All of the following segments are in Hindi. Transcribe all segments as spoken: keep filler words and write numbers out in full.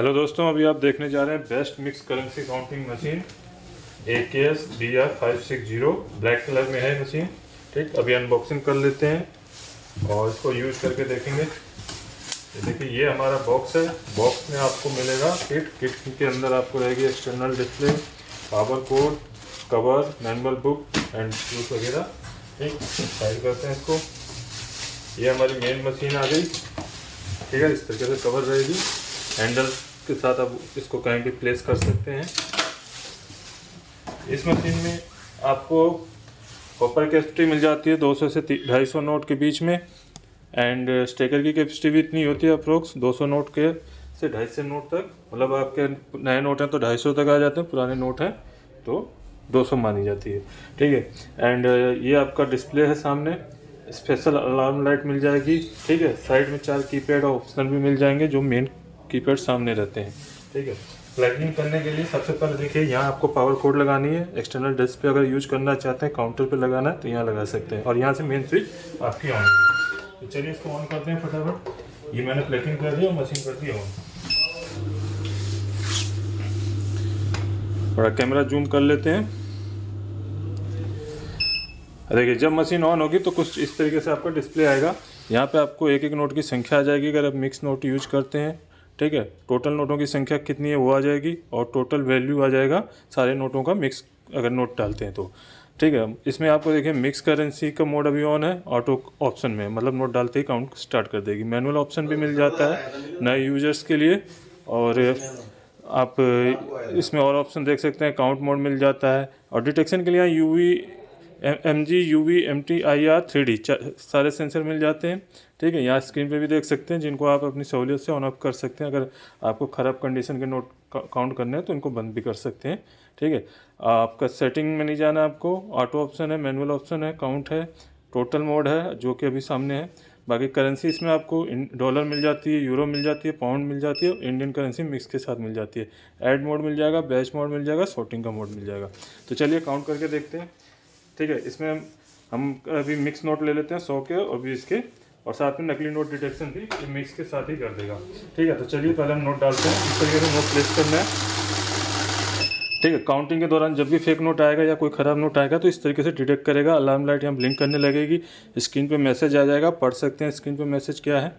हेलो दोस्तों, अभी आप देखने जा रहे हैं best mix currency counting machine A K S B R five sixty black colour में है मशीन। ठीक, अभी अनबॉक्सिंग कर लेते हैं और इसको यूज़ करके देखेंगे। देखिए, ये हमारा बॉक्स है। बॉक्स में आपको मिलेगा किट। किट के अंदर आपको रहेगी external display, power cord, cover, manual book and fuse वगैरह। ठीक, साइड करते हैं इसको। ये हमारी मेन मशीन आ गई। ठीक है, इस तरीके से कवर रहेगी। हैंडल के साथ आप इसको कहीं भी प्लेस कर सकते हैं। इस मशीन में आपको कॉपर कैपेसिटी मिल जाती है दो सौ से ढाई सौ नोट के बीच में, एंड स्टेकर की कैपेसिटी भी इतनी होती है अप्रोक्स दो सौ नोट के से ढाई सौ नोट तक। मतलब आपके नए नोट हैं तो ढाई सौ तक आ जाते हैं, पुराने नोट हैं तो दो सौ मानी जाती है। ठीक है, एंड ये आपका डिस्प्ले है सामने। स्पेशल अलार्म लाइट मिल जाएगी। ठीक है, साइड में चार कीपैड और ऑप्शन भी मिल जाएंगे जो मेन कीपैड सामने रहते हैं। ठीक है, प्लगिंग करने के लिए सबसे पहले देखिए, यहाँ आपको पावर कोड लगानी है। एक्सटर्नल डेस्क पे अगर यूज करना चाहते हैं, काउंटर पे लगाना है तो यहाँ लगा सकते हैं, और यहाँ से मेन स्विच आपकी ऑन होगी। तो चलिए इसको ऑन करते हैं फटाफट। ये मैंने प्लगिंग कर दी और मशीन कर दी ऑन। थोड़ा कैमरा जूम कर लेते हैं। देखिए, जब मशीन ऑन होगी तो कुछ इस तरीके से आपका डिस्प्ले आएगा। यहाँ पे आपको एक एक नोट की संख्या आ जाएगी अगर आप मिक्स नोट यूज करते हैं। ठीक है, टोटल नोटों की संख्या कितनी है वो आ जाएगी, और टोटल वैल्यू आ जाएगा सारे नोटों का मिक्स अगर नोट डालते हैं तो। ठीक है, इसमें आपको देखिए मिक्स करेंसी का मोड अभी ऑन है, ऑटो ऑप्शन में, मतलब नोट डालते ही काउंट स्टार्ट कर देगी। मैनुअल ऑप्शन भी मिल जाता है नए यूजर्स के लिए, और आप इसमें और ऑप्शन देख सकते हैं। काउंट मोड मिल जाता है, और डिटेक्शन के लिए U V M G U V M T I R three D सारे सेंसर मिल जाते हैं। ठीक है, यहाँ स्क्रीन पे भी देख सकते हैं, जिनको आप अपनी सहूलियत से ऑन ऑफ कर सकते हैं। अगर आपको ख़राब कंडीशन के नोट काउंट करने हैं तो इनको बंद भी कर सकते हैं। ठीक है, आपका सेटिंग में नहीं जाना आपको। ऑटो ऑप्शन है, मैनुअल ऑप्शन है, काउंट है, टोटल मोड है जो कि अभी सामने है। बाकी करेंसी इसमें आपको डॉलर मिल जाती है, यूरो मिल जाती है, पाउंड मिल जाती है, और इंडियन करेंसी मिक्स के साथ मिल जाती है। ऐड मोड मिल जाएगा, बैच मोड मिल जाएगा, सॉर्टिंग का मोड मिल जाएगा। तो चलिए काउंट करके देखते हैं। ठीक है, इसमें हम अभी मिक्स नोट ले लेते हैं सौ के, और भी इसके, और साथ में नकली नोट डिटेक्शन भी मिक्स के साथ ही कर देगा। ठीक है, तो चलिए पहले हम नोट डालते हैं। इस तरीके से नोट प्लेस करना है। ठीक है, काउंटिंग के दौरान जब भी फेक नोट आएगा या कोई ख़राब नोट आएगा तो इस तरीके से डिटेक्ट करेगा। अलार्म लाइट यहाँ ब्लिंक करने लगेगी, स्क्रीन पर मैसेज आ जाएगा, पढ़ सकते हैं स्क्रीन पर मैसेज क्या है।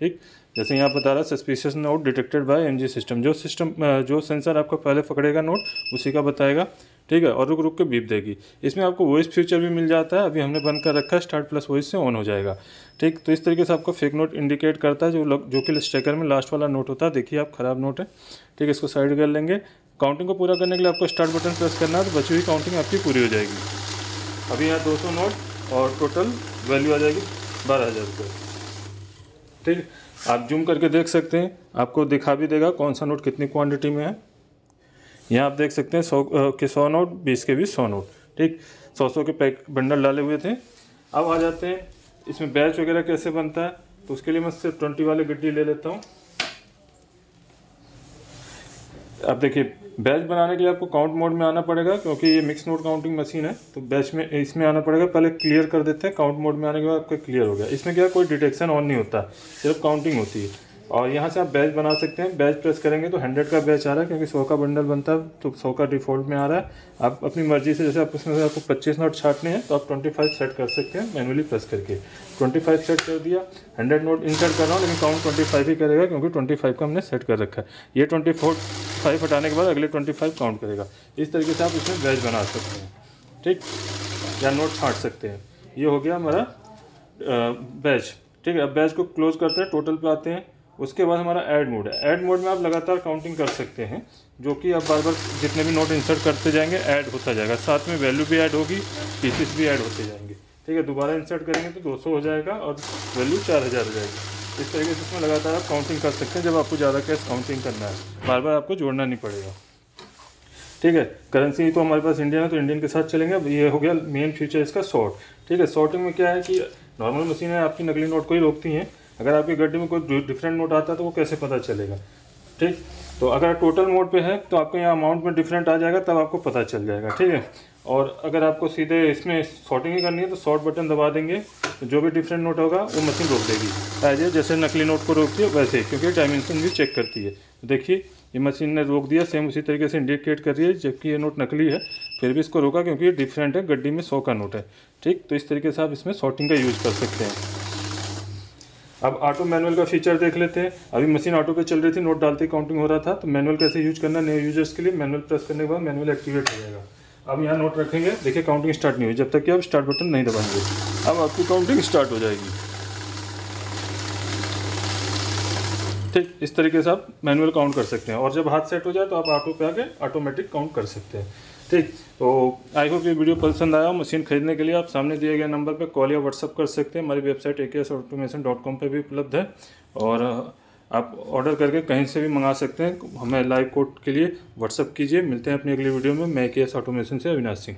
ठीक, जैसे यहाँ बता रहा है suspicious note detected by MG system. जो सिस्टम जो सेंसर आपको पहले पकड़ेगा नोट उसी का बताएगा। ठीक है, और रुक रुक के बीप देगी। इसमें आपको वॉइस फीचर भी मिल जाता है, अभी हमने बंद कर रखा है। स्टार्ट प्लस वॉइस से ऑन हो जाएगा। ठीक, तो इस तरीके से आपको फेक नोट इंडिकेट करता है, जो जो कि स्टेकर में लास्ट वाला नोट होता है। देखिए आप, ख़राब नोट है। ठीक है, इसको साइड कर लेंगे। काउंटिंग को पूरा करने के लिए आपको स्टार्ट बटन प्रेस करना है, तो बची हुई काउंटिंग आपकी पूरी हो जाएगी। अभी यहाँ दो सौ नोट और टोटल वैल्यू आ जाएगी बारह हज़ार रुपये। ठीक, आप जूम करके देख सकते हैं, आपको दिखा भी देगा कौन सा नोट कितनी क्वांटिटी में है। यहाँ आप देख सकते हैं सौ के सौ नोट, बीस के भी सौ नोट। ठीक, सौ सौ के पैक बंडल डाले हुए थे। अब आ जाते हैं इसमें बैच वगैरह कैसे बनता है, तो उसके लिए मैं सिर्फ ट्वेंटी वाले गड्डी ले लेता हूँ। अब देखिए, बैच बनाने के लिए आपको काउंट मोड में आना पड़ेगा, क्योंकि ये मिक्स नोट काउंटिंग मशीन है तो बैच में इसमें आना पड़ेगा। पहले क्लियर कर देते हैं, काउंट मोड में आने के बाद आपका क्लियर हो गया। इसमें क्या कोई डिटेक्शन ऑन नहीं होता, सिर्फ काउंटिंग होती है, और यहाँ से आप बैच बना सकते हैं। बैच प्रेस करेंगे तो हंड्रेड का बैच आ रहा है, क्योंकि सौ का बंडल बनता है तो सौ का डिफ़ॉल्ट में आ रहा है। आप अपनी मर्जी से, जैसे आप उसमें आपको पच्चीस नोट छाटने हैं तो आप पच्चीस सेट कर सकते हैं मैनुअली प्रेस करके। पच्चीस सेट कर दिया, हंड्रेड नोट इंटर कर रहा हूँ, लेकिन काउंट पच्चीस ही करेगा, क्योंकि पच्चीस का हमने सेट कर रखा है। ये पच्चीस हटाने के बाद अगले पच्चीस काउंट करेगा। इस तरीके से आप इसमें बैच बना सकते हैं। ठीक, या नोट छाट सकते हैं। ये हो गया हमारा बैच। ठीक है, अब बैच को क्लोज करते हैं, टोटल पे आते हैं। उसके बाद हमारा ऐड मोड है। ऐड मोड में आप लगातार काउंटिंग कर सकते हैं, जो कि आप बार बार जितने भी नोट इंसर्ट करते जाएंगे ऐड होता जाएगा, साथ में वैल्यू भी ऐड होगी, पीसेस भी ऐड होते जाएंगे। ठीक है, दोबारा इंसर्ट करेंगे तो दो सौ हो जाएगा और वैल्यू चार हज़ार हो जाएगी। इस तरीके से इसमें लगातार आप काउंटिंग कर सकते हैं, जब आपको ज़्यादा कैश काउंटिंग करना है, बार बार आपको जोड़ना नहीं पड़ेगा। ठीक है, करेंसी तो हमारे पास इंडियन है तो इंडियन के साथ चलेंगे। अब ये हो गया मेन फीचर इसका, शॉर्ट। ठीक है, शॉर्टिंग में क्या है कि नॉर्मल मशीनें आपकी नकली नोट को ही रोकती हैं। अगर आपकी गड्डी में कोई डिफरेंट नोट आता है तो वो कैसे पता चलेगा। ठीक, तो अगर टोटल मोड पे है तो आपके यहाँ अमाउंट में डिफरेंट आ जाएगा, तब आपको पता चल जाएगा। ठीक है, और अगर आपको सीधे इसमें शॉर्टिंग ही करनी है तो शॉर्ट बटन दबा देंगे, तो जो भी डिफरेंट नोट होगा वो मशीन रोक देगी, जैसे नकली नोट को रोकती है वैसे, क्योंकि डायमेंशन भी चेक करती है। देखिए ये मशीन ने रोक दिया, सेम उसी तरीके से इंडिकेट कर रही है, जबकि ये नोट नकली है, फिर भी इसको रोका क्योंकि ये डिफरेंट है, गड्डी में सौ का नोट है। ठीक, तो इस तरीके से आप इसमें शॉर्टिंग का यूज़ कर सकते हैं। अब ऑटो मैनुअल का फीचर देख लेते हैं। अभी मशीन ऑटो पे चल रही थी, नोट डालते ही काउंटिंग हो रहा था, तो मैनुअल कैसे यूज करना, न्यू यूजर्स के लिए मैनुअल प्रेस करने के बाद मैनुअल एक्टिवेट हो जाएगा। अब यहाँ नोट रखेंगे, देखिए काउंटिंग स्टार्ट नहीं हुई जब तक कि आप स्टार्ट बटन नहीं दबाएंगे। अब आपकी काउंटिंग स्टार्ट हो जाएगी। ठीक, इस तरीके से आप मैनुअल काउंट कर सकते हैं, और जब हाथ सेट हो जाए तो आप ऑटो पे आके ऑटोमेटिक काउंट कर सकते हैं। ठीक, तो आई होप ये वीडियो पसंद आया हो। मशीन खरीदने के लिए आप सामने दिए गए नंबर पर कॉल या व्हाट्सअप कर सकते हैं। हमारी वेबसाइट ए K S automation dot com पर भी उपलब्ध है, और आप ऑर्डर करके कहीं से भी मंगा सकते हैं। हमें लाइव कोड के लिए व्हाट्सअप कीजिए। मिलते हैं अपनी अगली वीडियो में। मैं ए के एस ऑटोमेशन से अविनाश सिंह।